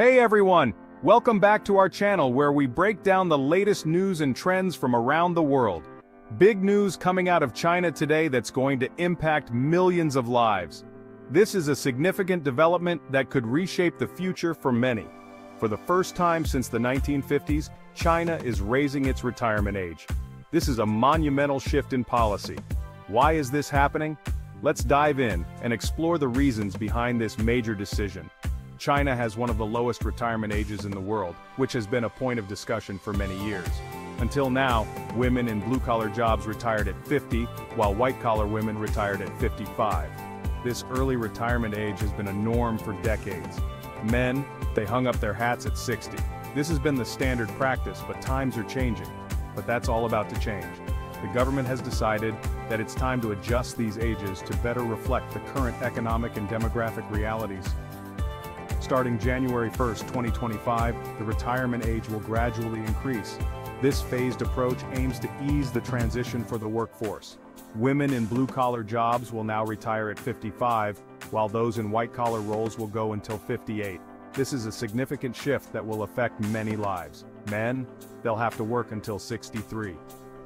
Hey everyone, welcome back to our channel where we break down the latest news and trends from around the world. Big news coming out of China today that's going to impact millions of lives. This is a significant development that could reshape the future for many. For the first time since the 1950s, China is raising its retirement age. This is a monumental shift in policy. Why is this happening? Let's dive in and explore the reasons behind this major decision. China has one of the lowest retirement ages in the world, which has been a point of discussion for many years. Until now, women in blue-collar jobs retired at 50, while white-collar women retired at 55. This early retirement age has been a norm for decades. Men, they hung up their hats at 60. This has been the standard practice, but times are changing. But that's all about to change. The government has decided that it's time to adjust these ages to better reflect the current economic and demographic realities. Starting January 1st, 2025, the retirement age will gradually increase. This phased approach aims to ease the transition for the workforce. Women in blue-collar jobs will now retire at 55, while those in white-collar roles will go until 58. This is a significant shift that will affect many lives. Men, they'll have to work until 63.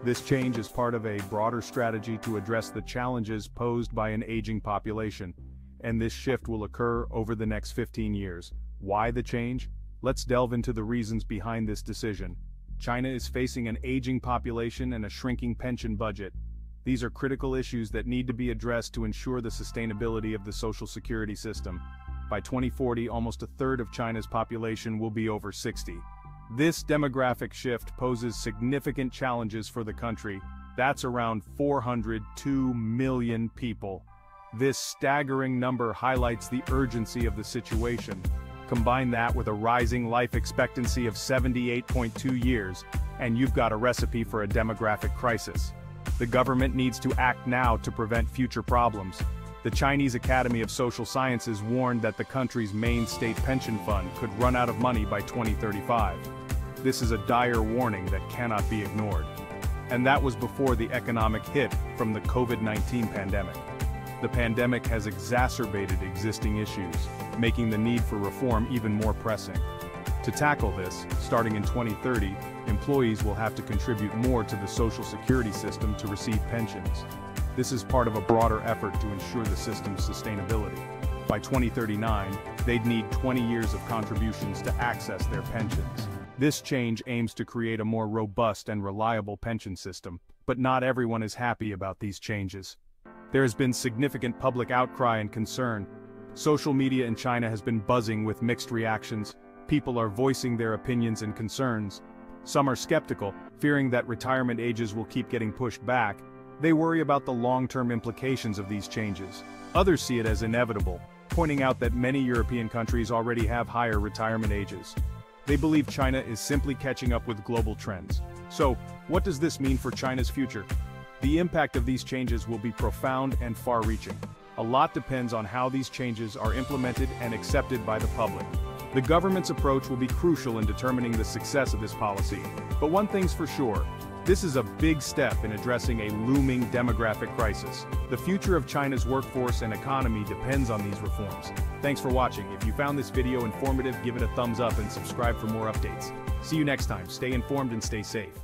This change is part of a broader strategy to address the challenges posed by an aging population, and this shift will occur over the next 15 years. Why the change? Let's delve into the reasons behind this decision. China is facing an aging population and a shrinking pension budget. These are critical issues that need to be addressed to ensure the sustainability of the social security system. By 2040, almost a third of China's population will be over 60. This demographic shift poses significant challenges for the country. That's around 402 million people. This staggering number highlights the urgency of the situation. Combine that with a rising life expectancy of 78.2 years, and you've got a recipe for a demographic crisis. The government needs to act now to prevent future problems. The Chinese Academy of Social Sciences warned that the country's main state pension fund could run out of money by 2035. This is a dire warning that cannot be ignored. And that was before the economic hit from the COVID-19 pandemic. The pandemic has exacerbated existing issues, making the need for reform even more pressing. To tackle this, starting in 2030, employees will have to contribute more to the social security system to receive pensions. This is part of a broader effort to ensure the system's sustainability. By 2039, they'd need 20 years of contributions to access their pensions. This change aims to create a more robust and reliable pension system, but not everyone is happy about these changes. There has been significant public outcry and concern. Social media in China has been buzzing with mixed reactions. People are voicing their opinions and concerns. Some are skeptical, fearing that retirement ages will keep getting pushed back. They worry about the long-term implications of these changes. Others see it as inevitable, pointing out that many European countries already have higher retirement ages. They believe China is simply catching up with global trends. So, what does this mean for China's future? The impact of these changes will be profound and far-reaching. A lot depends on how these changes are implemented and accepted by the public. The government's approach will be crucial in determining the success of this policy. But one thing's for sure, this is a big step in addressing a looming demographic crisis. The future of China's workforce and economy depends on these reforms. Thanks for watching. If you found this video informative, give it a thumbs up and subscribe for more updates. See you next time. Stay informed and stay safe.